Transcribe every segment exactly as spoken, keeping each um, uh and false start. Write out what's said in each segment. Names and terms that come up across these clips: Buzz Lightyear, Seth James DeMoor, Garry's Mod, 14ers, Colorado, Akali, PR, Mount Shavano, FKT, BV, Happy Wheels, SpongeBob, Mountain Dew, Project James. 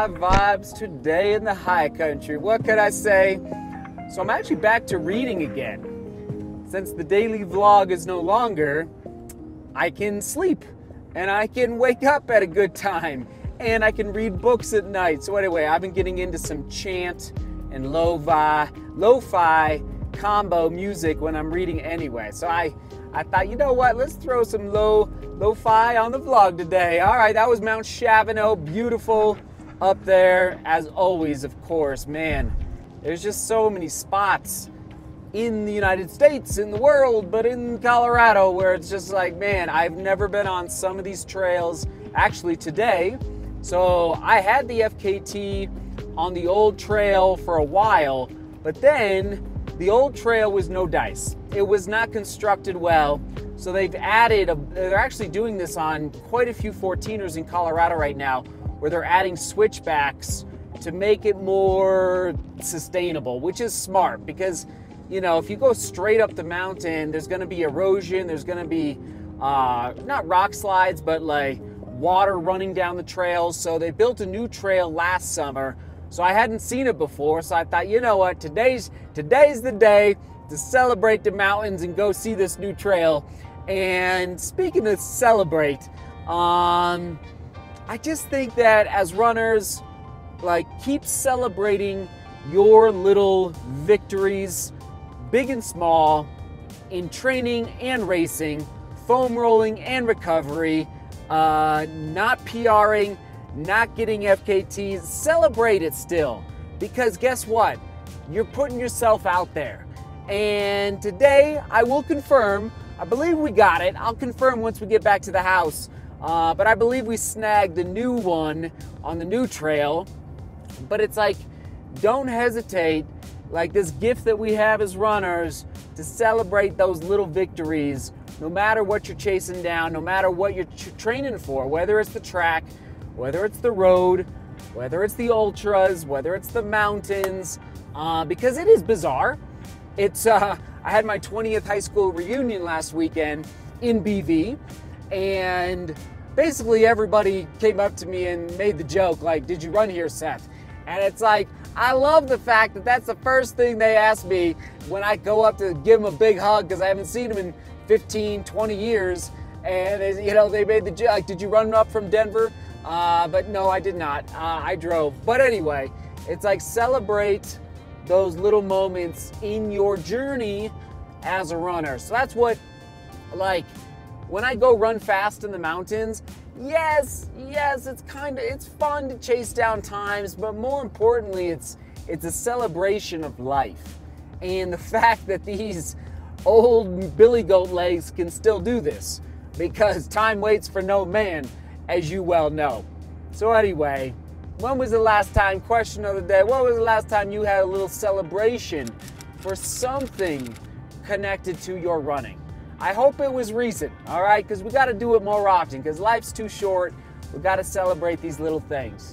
High vibes today in the high country. What could I say? So I'm actually back to reading again. Since the daily vlog is no longer, I can sleep and I can wake up at a good time and I can read books at night. So anyway, I've been getting into some chant and lo-fi, lo-fi combo music when I'm reading anyway. So I I thought, you know what, let's throw some low, lo-fi on the vlog today. All right, that was Mount Shavano, beautiful up there, as always, of course. Man, there's just so many spots in the United States, in the world, but in Colorado, where it's just like, man, I've never been on some of these trails, actually today. So I had the F K T on the old trail for a while, but then the old trail was no dice. It was not constructed well. So they've added, a, they're actually doing this on quite a few fourteeners in Colorado right now, where they're adding switchbacks to make it more sustainable, which is smart because, you know, if you go straight up the mountain, there's gonna be erosion, there's gonna be, uh, not rock slides, but like water running down the trails. So they built a new trail last summer. So I hadn't seen it before, so I thought, you know what, today's today's the day to celebrate the mountains and go see this new trail. And speaking of celebrate, um, I just think that as runners, like, keep celebrating your little victories, big and small, in training and racing, foam rolling and recovery, uh, not P R ing, not getting F K Ts, celebrate it still, because guess what? You're putting yourself out there. And today I will confirm, I believe we got it. I'll confirm once we get back to the house, uh, but I believe we snagged the new one on the new trail. But it's like, don't hesitate, like this gift that we have as runners, to celebrate those little victories, no matter what you're chasing down, no matter what you're training for, whether it's the track, whether it's the road, whether it's the ultras, whether it's the mountains, uh, because it is bizarre. It's, uh, I had my twentieth high school reunion last weekend in B V, and basically everybody came up to me and made the joke, like, did you run here, Seth? And it's like, I love the fact that that's the first thing they ask me when I go up to give them a big hug, because I haven't seen them in fifteen, twenty years. And they, you know, they made the joke, like, did you run up from Denver? Uh, but no, I did not. Uh, I drove. But anyway, it's like, celebrate those little moments in your journey as a runner. So that's what, like, when I go run fast in the mountains, yes, yes, it's kind of, it's fun to chase down times, but more importantly, it's, it's a celebration of life. And the fact that these old billy goat legs can still do this, because time waits for no man, as you well know. So anyway, when was the last time, question of the day, when was the last time you had a little celebration for something connected to your running? I hope it was recent, all right? Because we gotta do it more often, because life's too short. We gotta celebrate these little things.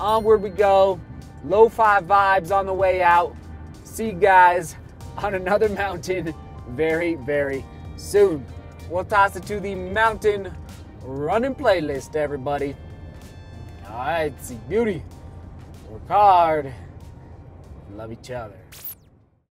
Onward we go, lo-fi vibes on the way out. See you guys on another mountain very, very soon. We'll toss it to the mountain running playlist, everybody. All right, see beauty, work hard, love each other.